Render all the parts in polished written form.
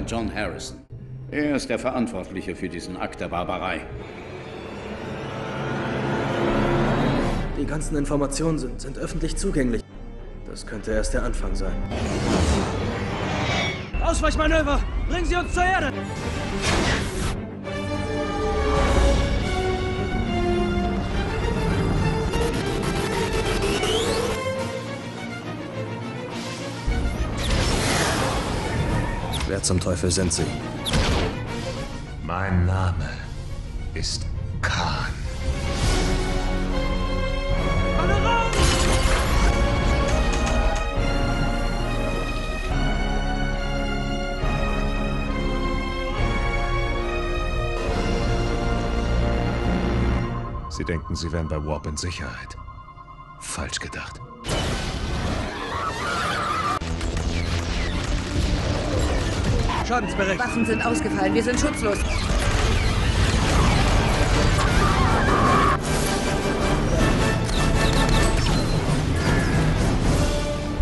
Commander John Harrison. Er ist der Verantwortliche für diesen Akt der Barbarei. Die ganzen Informationen sind öffentlich zugänglich. Das könnte erst der Anfang sein. Ausweichmanöver! Bringen Sie uns zur Erde! Wer zum Teufel sind Sie? Mein Name ist Khan. Sie denken, Sie wären bei Warp in Sicherheit. Falsch gedacht. Schadensbericht. Waffen sind ausgefallen. Wir sind schutzlos.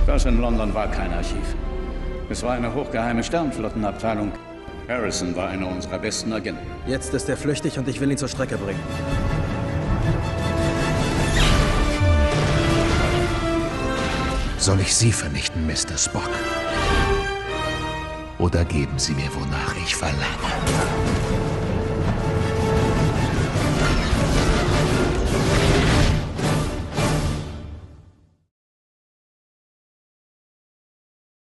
Das in London war kein Archiv. Es war eine hochgeheime Sternflottenabteilung. Harrison war einer unserer besten Agenten. Jetzt ist er flüchtig und ich will ihn zur Strecke bringen. Soll ich Sie vernichten, Mr. Spock? Oder geben Sie mir, wonach ich verlange?